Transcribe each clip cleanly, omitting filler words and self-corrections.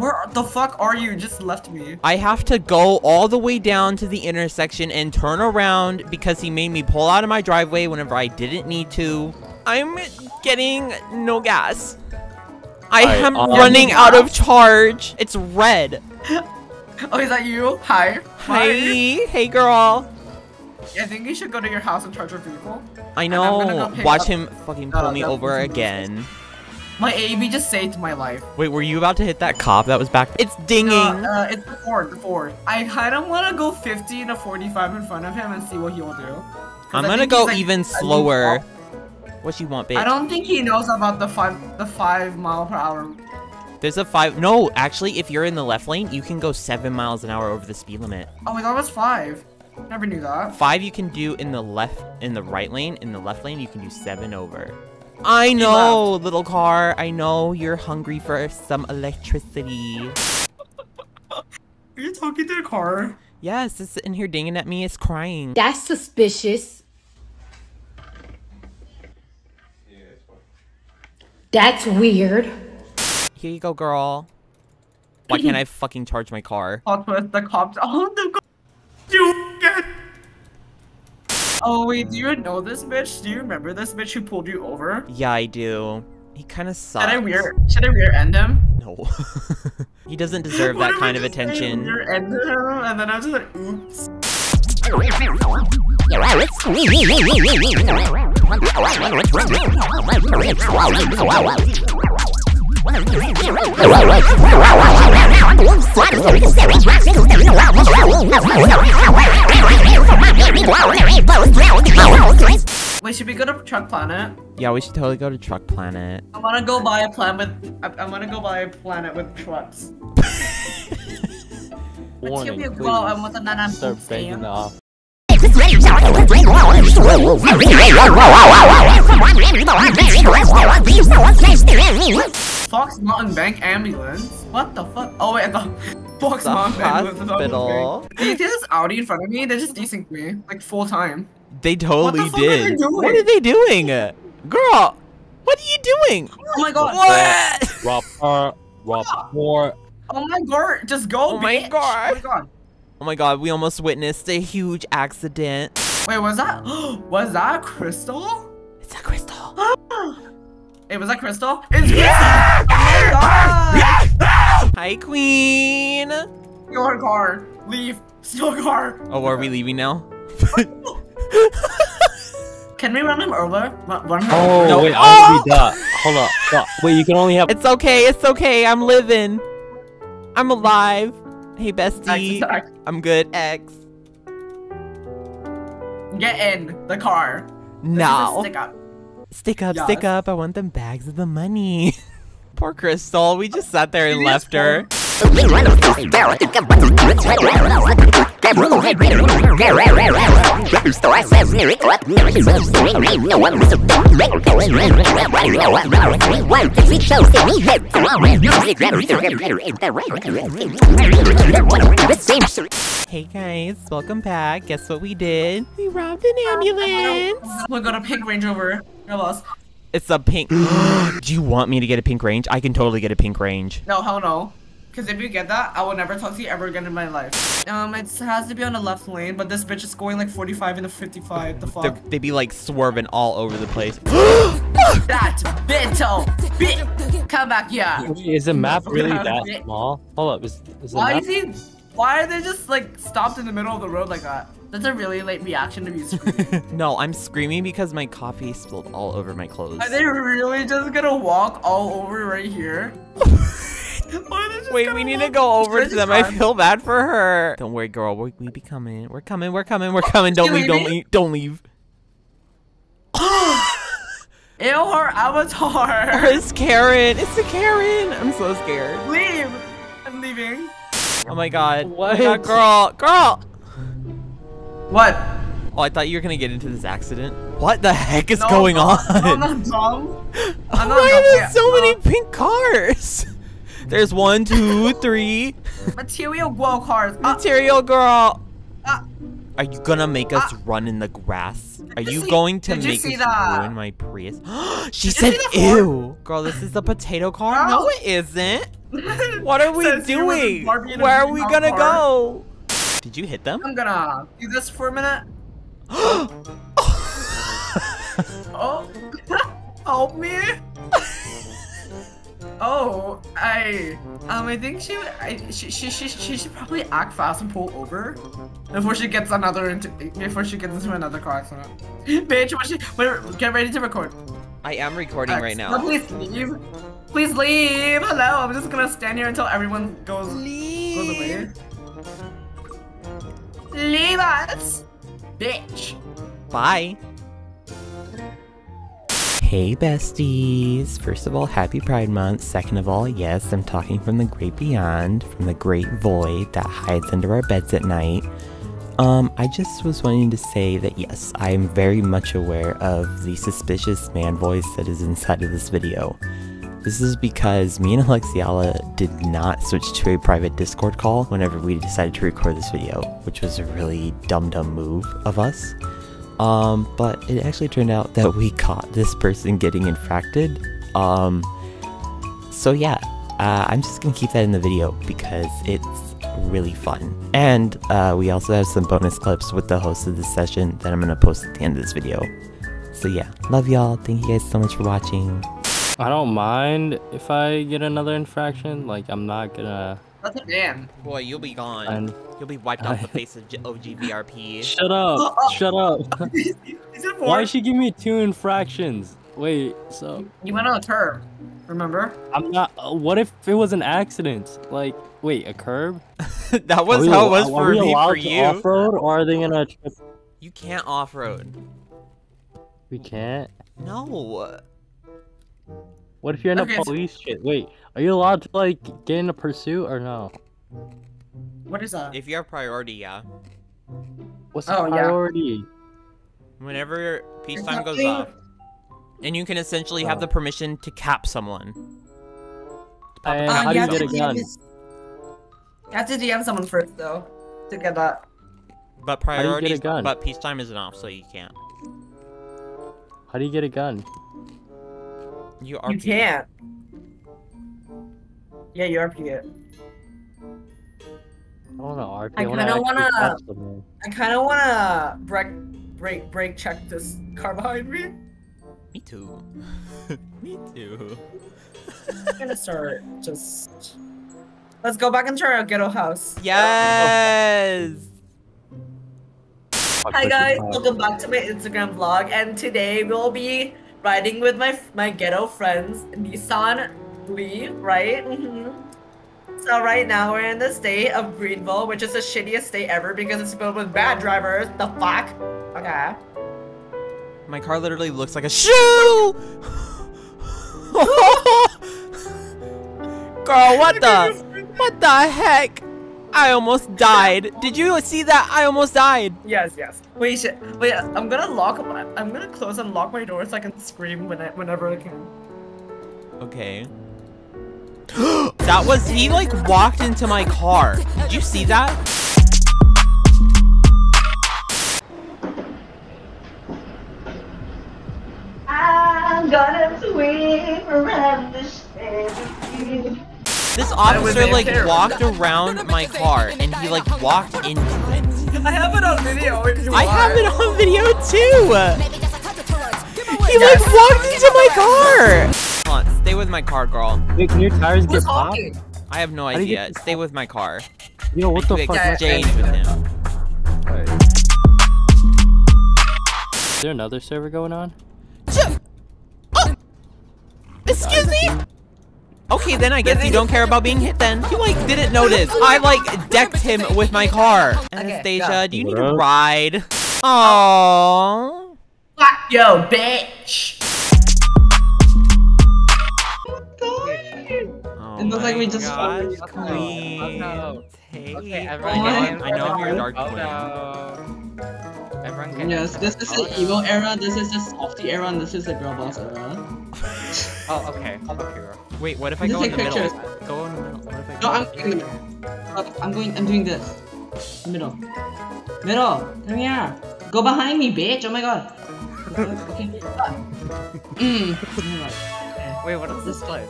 Where the fuck are you? You just left me. I have to go all the way down to the intersection and turn around because he made me pull out of my driveway whenever I didn't need to. I'm getting no gas. I am running out of charge. It's red. Oh, is that you? Hi. Hi. Hey, girl. I think you should go to your house and charge your vehicle. I know. Go watch him fucking pull me over again. My AB just saved my life. Wait, were you about to hit that cop that was back? It's dinging. It's the Ford. I kind of want to go 50 and a 45 in front of him and see what he'll do. I'm gonna go like, even slower. What you want, babe? I don't think he knows about the five mile per hour. There's a five. No, actually, if you're in the left lane, you can go 7 miles an hour over the speed limit. Oh my God, it was 5. Never knew that. 5 you can do in the left, in the right lane. In the left lane, you can do 7 over. I know, little car. I know you're hungry for some electricity. Are you talking to the car? Yes, it's sitting here dinging at me. It's crying. That's suspicious. That's weird. Here you go, girl. Why can't I fucking charge my car? The cops. Oh, the cops. You get. Oh, wait, do you know this bitch? Do you remember this bitch who pulled you over? Yeah, I do. He kind of sucks. Should I rear end him? No. He doesn't deserve that kind of attention. Rear end him, and then I'm just like, oops. Wait, should we go to Truck Planet? Yeah, we should totally go to Truck Planet. I wanna go buy a planet with trucks. Warning, please. Start banging off. Fox Mountain Bank ambulance? What the fuck? Oh wait, I thought Fox Mountain Hospital. Did you see this Audi in front of me? They just desynced me, like, full time. They totally did. What are they doing? Girl, what are you doing? Oh my God. What? Rapport. Oh my God, just go, bitch. Oh my God. Oh my God, we almost witnessed a huge accident. Wait, was that Crystal? It's a crystal. It was that Crystal? It's yeah! Crystal! Oh yeah! Hi, Queen. Your car. Leave. Steal car. Oh, are we leaving now? Can we run him over? Run him over? No. Wait, I'll read that. Hold up. Stop. Wait, you can only have. It's okay. It's okay. I'm living. I'm alive. Hey, bestie. X. I'm good. X. Get in the car. No. Stick up. I want them bags of the money. Poor Crystal. We just sat there and left her. Hey guys, welcome back. Guess what we did? We robbed an ambulance. We got a pink Range Rover. You're lost. It's a pink. Do you want me to get a pink Range? I can totally get a pink Range. No, hell no. Because if you get that, I will never talk to you ever again in my life. It has to be on the left lane, but this bitch is going like 45 into 55. The fuck? They'd be like swerving all over the place. That bitch. Come back here. Wait, is the map really that small? Hold up. Why are they just like stopped in the middle of the road like that? That's a really late reaction to me screaming. No, I'm screaming because my coffee spilled all over my clothes. Are they really just gonna walk all over right here? Wait, we need to go over to them. I feel bad for her. Don't worry, girl. We be coming. We're coming. Don't leave. Ew, her avatar. It's Karen. It's a Karen. I'm so scared. Leave. I'm leaving. Oh my God. What? That girl. Girl. What? Oh, I thought you were gonna get into this accident. What the heck is going on? I'm not dumb. Why are there so many pink cars? There's 1, 2, 3. Material girl cars. Material girl. Are you gonna make us run in the grass? Are you going to make us ruin my Prius? She said, ew. Girl, this is the potato car? No, it isn't. What are we doing? Where are we gonna go? Did you hit them? I'm gonna do this for a minute. Oh, help me. Oh, I think she should probably act fast and pull over before she gets into another car accident. Bitch, get ready to record. I am recording right now. No, please leave. Please leave. Hello, I'm just gonna stand here until everyone goes away. Leave us, bitch. Bye. Hey besties! First of all, happy Pride Month. Second of all, yes, I'm talking from the great beyond, from the great void that hides under our beds at night. I just was wanting to say that yes, I am very much aware of the suspicious man voice that is inside of this video. This is because me and Alexiala did not switch to a private Discord call whenever we decided to record this video, which was a really dumb move of us. But it actually turned out that we caught this person getting infracted. So yeah, I'm just gonna keep that in the video because it's really fun. And we also have some bonus clips with the host of this session that I'm gonna post at the end of this video. So yeah, love y'all. Thank you guys so much for watching. I don't mind if I get another infraction. Like, I'm not gonna... That's a ban. Boy, you'll be gone. You'll be wiped off the face of OGVRP. Shut up! Shut up! Why did she give me 2 infractions? Wait, so... You went on a curb, remember? I'm not... what if it was an accident? Like, wait, a curb? That was how it was for me, for you. Are we allowed to off-road, or are they gonna... You can't off-road. We can't? No! What if you're in a police shit? Wait, are you allowed to, like, get in a pursuit or no? What is that? If you have priority, yeah. What's priority? Yeah. Whenever peacetime goes off. And you can essentially have the permission to cap someone. And how do you get a gun? You have to DM someone first, though, to get that. But priority, but peacetime isn't off, so you can't. How do you get a gun? You can't. Yeah, you RP it. I don't know, RP. I kinda wanna break check this car behind me. Me too. Me too. I'm gonna start just... Let's go back and try our ghetto house. Yes! Hi guys, welcome back to my Instagram vlog, and today we'll be riding with my ghetto friends, Nissan Lee, right? So right now we're in the state of Greenville, which is the shittiest state ever because it's filled with bad drivers. The fuck? Okay. My car literally looks like a shoe! Girl, what the heck? I almost died. Did you see that? I almost died. Yes, yes. Wait, shit. Wait, I'm gonna close and lock my door so I can scream whenever I can. Okay. That was, he like walked into my car. Did you see that? I'm gonna swim around this thing. This officer like walked around my car and he like walked into it. I have it on video. I have it on video too. He like walked into my car. Hold on, stay with my car, girl. Wait, can your tires get popped? I have no idea. Stay with my car. Yo, what the fuck? Exchange with him. Is there another server going on? Oh! Excuse me? Okay, then I guess you don't care about being hit then. You like didn't notice. I like decked him with my car. Anastasia, do you need a ride? Aww. Fuck yo, bitch. Oh, it looks like we just okay, everyone I know you're dark. Everyone can. Yes, this is the evil era, this is the softy era, and this is the girl boss era. Oh, okay. I'll go here. Wait, what if I go in the middle? Go in the middle. What if I go in the middle? I'm doing this. Middle. Middle! Come here! Go behind me, bitch! Oh my god! Okay, wait, what is this clip?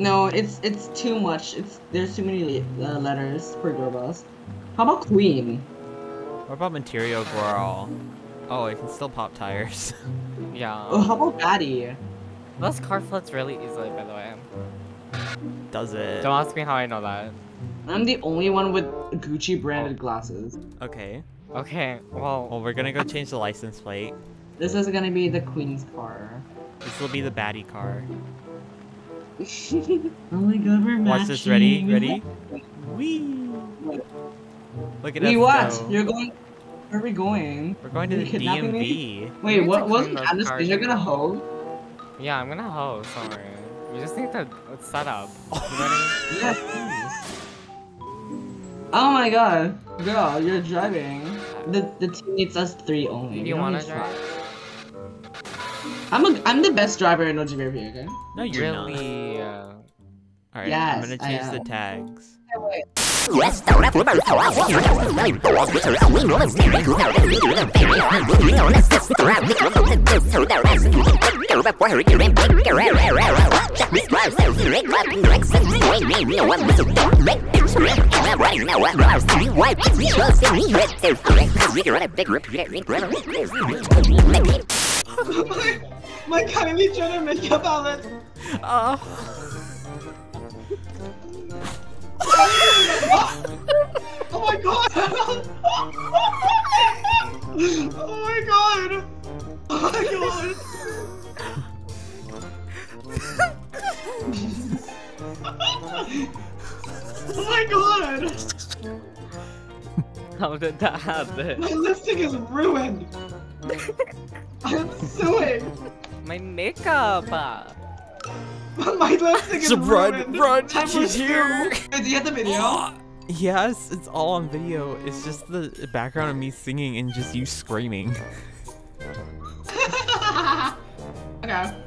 No, it's too much. There's too many letters per doorbells. How about queen? What about material girl? Oh, it can still pop tires. Yeah. Oh, how about baddie? Those car floods really easily, by the way. Does it? Don't ask me how I know that. I'm the only one with Gucci branded glasses. Okay. Okay, well, we're gonna go change the license plate. This is gonna be the queen's car. This will be the baddie car. Oh my god, we're matching. Watch this, ready? Ready? Whee! Look at us. Wait, what? Go. You're going. Where are we going? We're going to the DMV. Me? Wait, what? Wasn't Anastasia gonna hoe? Yeah, I'm gonna hoe. Sorry. We just need to set up. You know what I mean? Yes. Oh my god, girl, you're driving. The team needs us three only. You wanna drive? I'm the best driver in OGVRP, okay? No, you're really not. All right, yes, I'm gonna change the tags. My Kylie Jenner makeup outlet. Oh my god! Oh my god! Oh my god! Oh my god! How did that happen? My lipstick is ruined! I'm suing! My makeup! My lipstick is ruined! Run! She's here! Did you get the video? Yes, it's all on video. It's just the background of me singing and just you screaming. Okay.